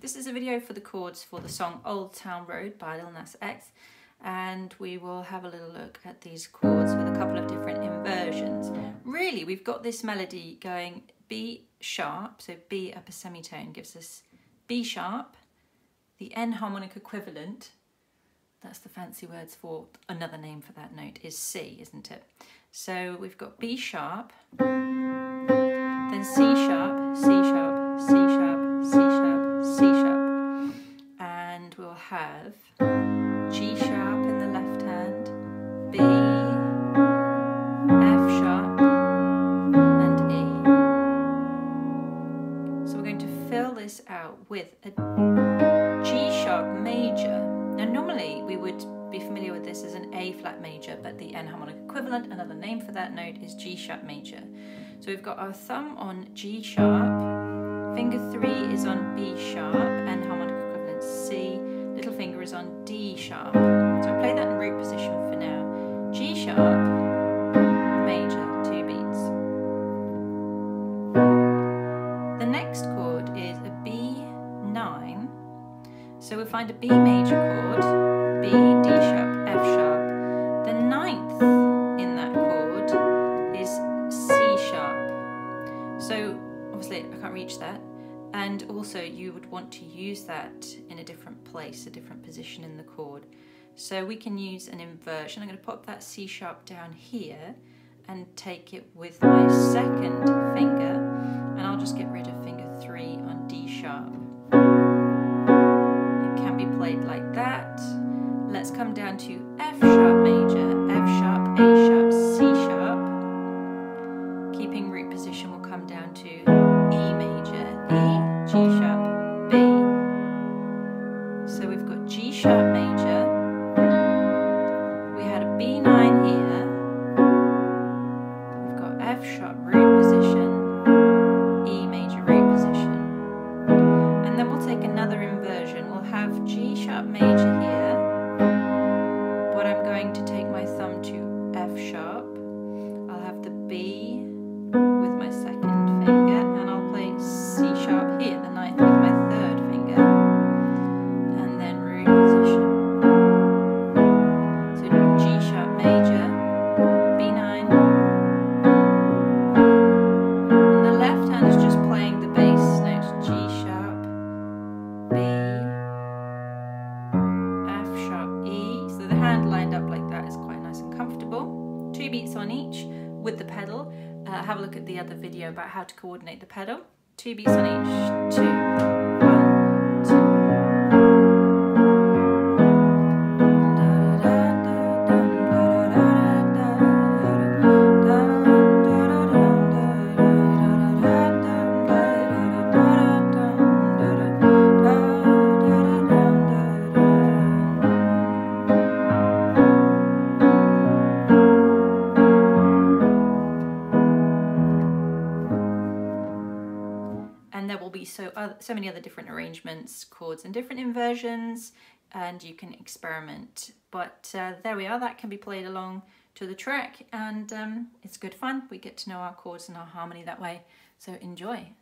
This is a video for the chords for the song Old Town Road by Lil Nas X, and we will have a little look at these chords with a couple of different inversions. Really, we've got this melody going B sharp, so B up a semitone gives us B sharp, the N harmonic equivalent, that's the fancy words for, another name for that note is C, isn't it? So we've got B sharp, then C sharp, C sharp, C sharp, C sharp, C sharp, and we'll have G sharp in the left hand, B, F sharp, and E. So we're going to fill this out with a G sharp major. Now normally we would be familiar with this as an A flat major, but the N harmonic equivalent, another name for that note, is G sharp major. So we've got our thumb on G sharp, finger 3 is on B sharp, N harmonic equivalent C, little finger is on D sharp. So I'll play that in root position for now. G sharp, major, 2 beats. The next chord is a B9. So we'll find a B major chord, B, D sharp, F sharp. The 9th in that chord is C sharp. So obviously I can't reach that. And also you would want to use that in a different place, a different position in the chord. So we can use an inversion. I'm going to pop that C sharp down here and take it with my 2nd finger, and I'll just get rid of finger 3 on D sharp. It can be played like that. Let's come down to F sharp major, F sharp, A sharp, C sharp. Keeping root position, we'll come down to E major, E. G sharp, B. So we've got G sharp major, we had a B9 here, we've got F sharp root position, E major root position, and then we'll take another inversion. We'll have G sharp major here, but I'm going to take my thumb to F sharp, I'll have the B with my 2nd finger, and I'll play C sharp here, the 9th with my 3rd finger, and then root position. So G sharp major, B9, and the left hand is just playing the bass notes, G sharp, B, F sharp, E. So the hand lined up like that is quite nice and comfortable. 2 beats on each with the pedal. Have a look at the other video about how to coordinate the pedal. 2 beats on each, 2, 1, 2. And there will be so many other different arrangements, chords and different inversions, and you can experiment. But there we are, that can be played along to the track, and it's good fun. We get to know our chords and our harmony that way, so enjoy.